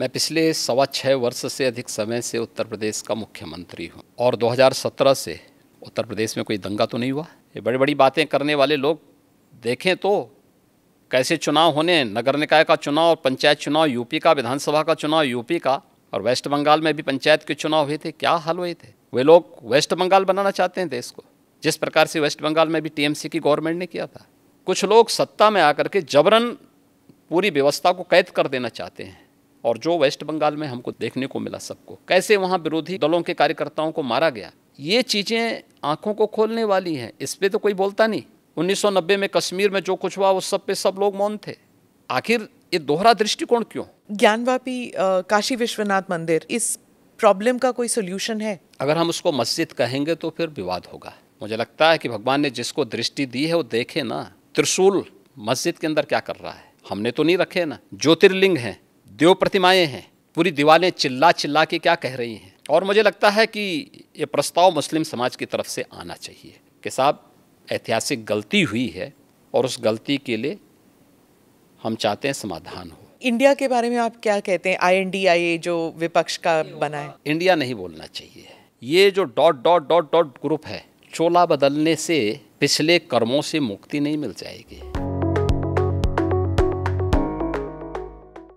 मैं पिछले 6.25 वर्ष से अधिक समय से उत्तर प्रदेश का मुख्यमंत्री हूं और 2017 से उत्तर प्रदेश में कोई दंगा तो नहीं हुआ। ये बड़ी बड़ी बातें करने वाले लोग देखें तो कैसे चुनाव होने, नगर निकाय का चुनाव और पंचायत चुनाव यूपी का, विधानसभा का चुनाव यूपी का, और वेस्ट बंगाल में भी पंचायत के चुनाव हुए थे, क्या हाल हुए थे। वे लोग वेस्ट बंगाल बनाना चाहते हैं देश को, जिस प्रकार से वेस्ट बंगाल में भी टीएमसी की गवर्नमेंट ने किया था। कुछ लोग सत्ता में आकर के जबरन पूरी व्यवस्था को कैद कर देना चाहते हैं, और जो वेस्ट बंगाल में हमको देखने को मिला सबको, कैसे वहाँ विरोधी दलों के कार्यकर्ताओं को मारा गया, ये चीज़ें आँखों को खोलने वाली हैं। इस पर तो कोई बोलता नहीं। 1990 में कश्मीर में जो कुछ हुआ, उस सब पे सब लोग मौन थे। आखिर ये दोहरा दृष्टिकोण क्यों? ज्ञानवापी काशी विश्वनाथ मंदिर, इस प्रॉब्लम का कोई सोल्यूशन है? अगर हम उसको मस्जिद कहेंगे तो फिर विवाद होगा। मुझे लगता है कि भगवान ने जिसको दृष्टि दी है वो देखे ना। त्रिशूल मस्जिद के अंदर क्या कर रहा है, हमने तो नहीं रखे ना। ज्योतिर्लिंग हैं, देव प्रतिमाएं हैं, पूरी दीवारें चिल्ला चिल्ला के क्या कह रही हैं। और मुझे लगता है कि ये प्रस्ताव मुस्लिम समाज की तरफ से आना चाहिए कि साहब ऐतिहासिक गलती हुई है और उस गलती के लिए हम चाहते हैं समाधान हो। इंडिया के बारे में आप क्या कहते हैं? INDIA जो विपक्ष का बना है, इंडिया नहीं बोलना चाहिए। ये जो ... ग्रुप है, चोला बदलने से पिछले कर्मों से मुक्ति नहीं मिल जाएगी।